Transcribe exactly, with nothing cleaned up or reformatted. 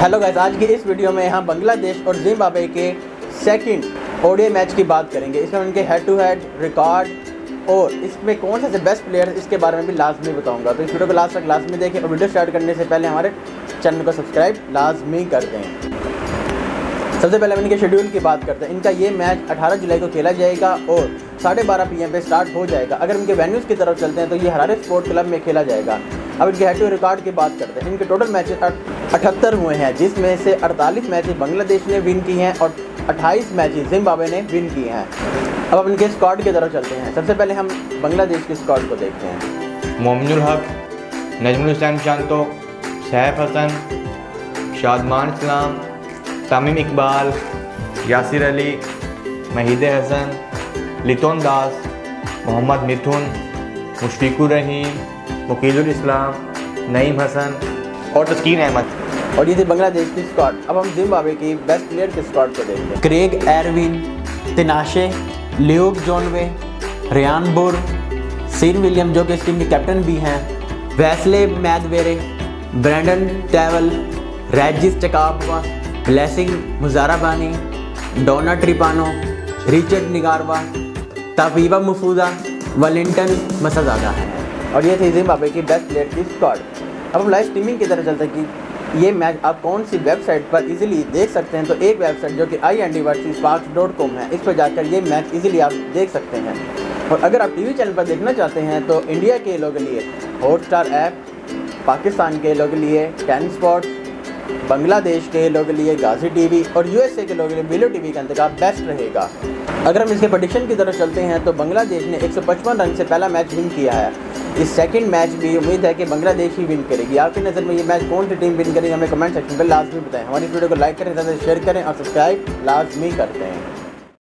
Hello guys, आज की इस वीडियो में हम बांग्लादेश और जिम्बाब्वे के सेकंड ओडीआई मैच की बात करेंगे। इसमें उनके हेड टू हेड रिकॉर्ड और इसमें कौन से बेस्ट प्लेयर, इसके बारे में भी लाजमी बताऊंगा। तो इस वीडियो को लास्ट तक लाजमी देखें और वीडियो स्टार्ट करने से पहले हमारे चैनल को सब्सक्राइब लाजमी कर दें। सबसे पहले हम इनके शेड्यूल की बात करते हैं। इनका ये मैच अठारह जुलाई को खेला जाएगा और साढ़े बारह पी एम पे स्टार्ट हो जाएगा। अगर इनके वेन्यूज़ की तरफ चलते हैं तो ये हरारे स्पोर्ट क्लब में खेला जाएगा। अब इनके हेड टू रिकॉर्ड की बात करते हैं। इनके टोटल मैचेस अठहत्तर हुए हैं, जिसमें से अड़तालीस मैचेस बांग्लादेश ने विन की हैं और अट्ठाईस मैचेस जिम्बाब्वे ने विन किए हैं। अब हम इनके स्क्वाड की तरफ चलते हैं। सबसे पहले हम बांग्लादेश के स्क्वाड को देखते हैं। मोमिनुल हक, नजमुल हुसैन शांतो, सैफ हसन, शादमान इस्लाम, तमीम इकबाल, यासिर अली, महीदे हसन, लितोन दास, मोहम्मद मिथुन, मुशफिकुर रहीम, मुकीजुल इस्लाम, नईम हसन और तस्कीन अहमद। और ये थे बांग्लादेश की स्क्वाड। अब हम जिम्बाब्वे की बेस्ट प्लेयर के स्क्वाड को देखते हैं। Craig Ervine, Tinashe, Luke Jongwe, Ryan Burl, Sean William जो कि इस टीम के कैप्टन भी हैं, Wessly Madhevere, Brendan Taylor, Regis Chakabva, Blessing Muzarabani, Donald Tiripano, Richard Ngarava, तबीबा मुफूदा, Wellington Masakadza है। और ये थे जिम्बाब्वे की बेस्ट प्लेयर की स्क्वाड। अब हम लाइव स्ट्रीमिंग की तरह चलते हैं कि ये मैच आप कौन सी वेबसाइट पर इजीली देख सकते हैं। तो एक वेबसाइट जो कि आई इंडस्पाक्स डॉट कॉम है, इस पर जाकर ये मैच इजीली आप देख सकते हैं। और अगर आप टीवी चैनल पर देखना चाहते हैं तो इंडिया के लोगों के लिए हॉटस्टार ऐप, पाकिस्तान के लोगों के लिए टेन स्पोर्ट्स, बांग्लादेश के लोगों के लिए गाजी टीवी और यूएसए के लोगों के लिए बिलो टीवी का इंतखाब बेस्ट रहेगा। अगर हम इसके प्रेडिक्शन की तरफ चलते हैं तो बांग्लादेश ने एक सौ पचपन रन से पहला मैच विन किया है। इस सेकंड मैच भी उम्मीद है कि बांग्लादेश ही विन करेगी। आपकी नज़र में ये मैच कौन सी टीम विन करेगी, हमें कमेंट सेक्शन में लाजमी बताएं। हमारी वीडियो को लाइक करें, ज़्यादा शेयर करें और सब्सक्राइब लाजमी करते हैं।